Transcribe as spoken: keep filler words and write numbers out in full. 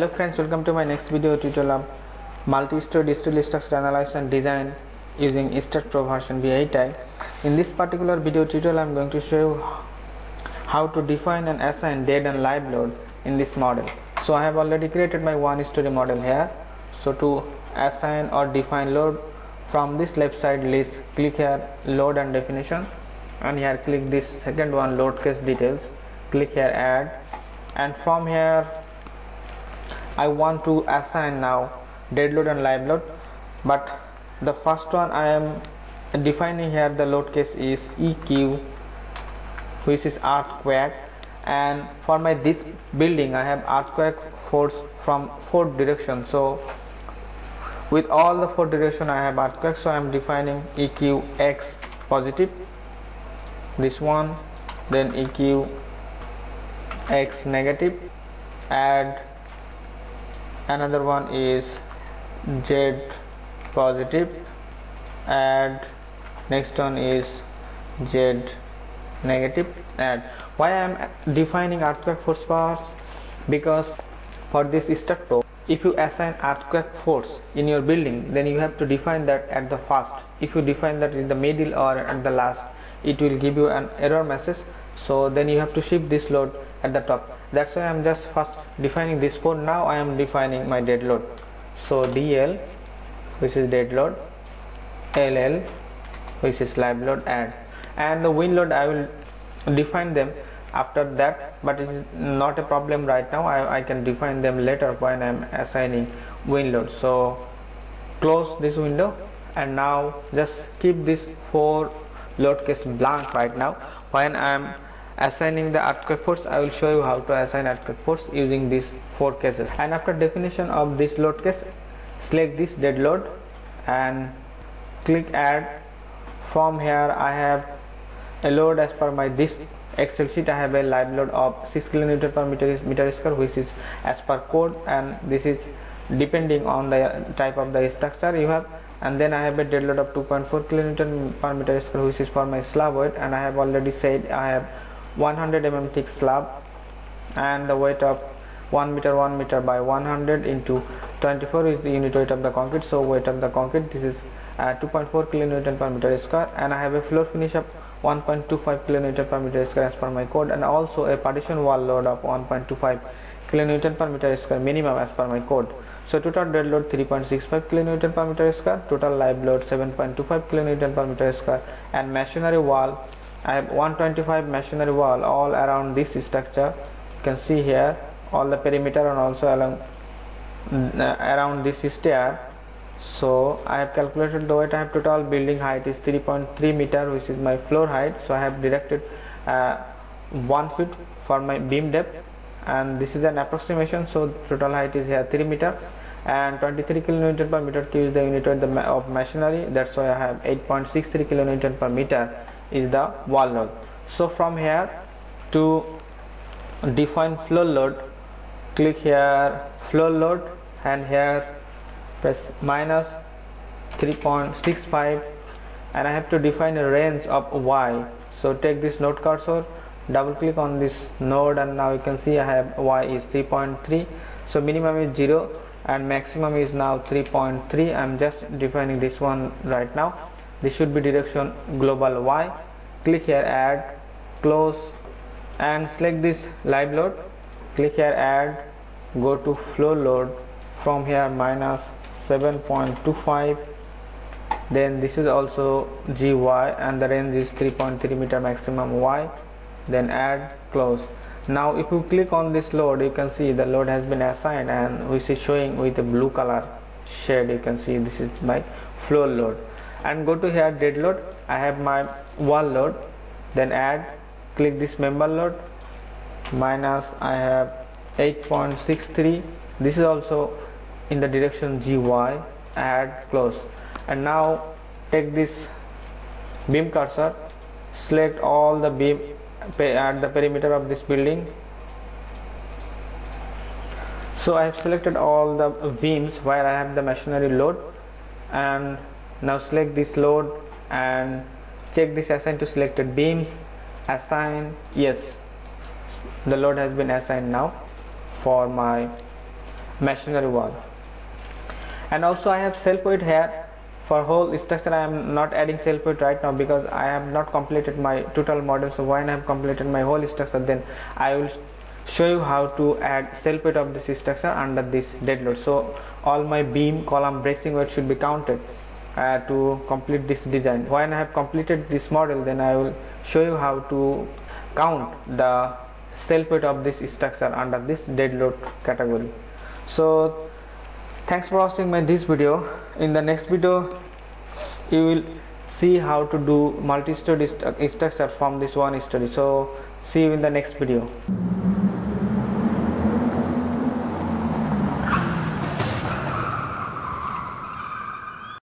Hello friends, welcome to my next video tutorial, multi-store distill structure analysis and design using Staad Pro version V eight i. In this particular video tutorial, I am going to show you how to define and assign dead and live load in this model. So I have already created my one story model here. So to assign or define load, from this left side list, click here load and definition, and here click this second one, load case details, click here add, and from here I want to assign now dead load and live load. But the first one I am defining here, the load case is E Q, which is earthquake, and for my this building I have earthquake force from four directions. So with all the four directions I have earthquake, so I am defining E Q X positive, this one, then E Q X negative, add. Another one is Z positive, add. Next one is Z negative, add. Why I am defining earthquake force first? Because for this Staad Pro, if you assign earthquake force in your building, then you have to define that at the first. If you define that in the middle or at the last, it will give you an error message. So then you have to shift this load at the top. That's why I am just first defining this code. Now I am defining my dead load. So D L, which is dead load, L L, which is live load, add. And the win load I will define them after that, but it is not a problem right now. I, I can define them later when I am assigning win load. So close this window, and now just keep this four load case blank right now. When I am assigning the earthquake force, I will show you how to assign earthquake force using these four cases. And after definition of this load case, select this dead load and click add. From here I have a load as per my this Excel sheet. I have a live load of six kilonewton per meter square, which is as per code, and this is depending on the type of the structure you have. And then I have a dead load of two point four kilonewton per meter square, which is for my slab weight, and I have already said I have one hundred millimeter thick slab and the weight of one meter by one hundred into twenty-four is the unit weight of the concrete. So weight of the concrete, this is uh, two point four kilonewton per meter square, and I have a floor finish of one point two five kilonewton per meter square as per my code, and also a partition wall load of one point two five kilonewton per meter square minimum as per my code. So total dead load three point six five kilonewton per meter square, total live load seven point two five kilonewton per meter square, and machinery wall I have one hundred twenty-five machinery wall all around this structure. You can see here all the perimeter and also along uh, around this stair. So I have calculated the weight. I have total building height is three point three meter, which is my floor height. So I have directed uh, one foot for my beam depth, and this is an approximation. So total height is here three meter, and twenty-three kilonewton per meter cube is the unit of the ma of machinery. That's why I have eight point six three kilonewton per meter is the wall load. So from here to define floor load, click here floor load, and here press minus three point six five, and I have to define a range of Y. So take this node cursor, double click on this node, and now you can see I have Y is three point three, so minimum is zero and maximum is now three point three. I'm just defining this one right now. This should be direction global Y. Click here add, close, and select this live load, click here add, go to flow load, from here minus seven point two five, then this is also G Y, and the range is three point three meter maximum Y, then add, close. Now if you click on this load, you can see the load has been assigned, and which is showing with a blue color shade. You can see this is my flow load. And go to here dead load, I have my wall load, then add, click this member load, minus I have eight point six three, this is also in the direction G Y, add, close. And now take this beam cursor, select all the beam at the perimeter of this building. So I have selected all the beams where I have the machinery load, and now select this load and check this assign to selected beams, assign, yes, the load has been assigned now for my machinery wall. And also I have self-weight here. For whole structure I am not adding self-weight right now because I have not completed my total model. So when I have completed my whole structure, then I will show you how to add self-weight of this structure under this dead load. So all my beam, column, bracing weight should be counted uh, to complete this design. When I have completed this model, then I will show you how to count the self-weight of this structure under this dead load category. So thanks for watching my this video. In the next video you will see how to do multi-story structure from this one story. So see you in the next video.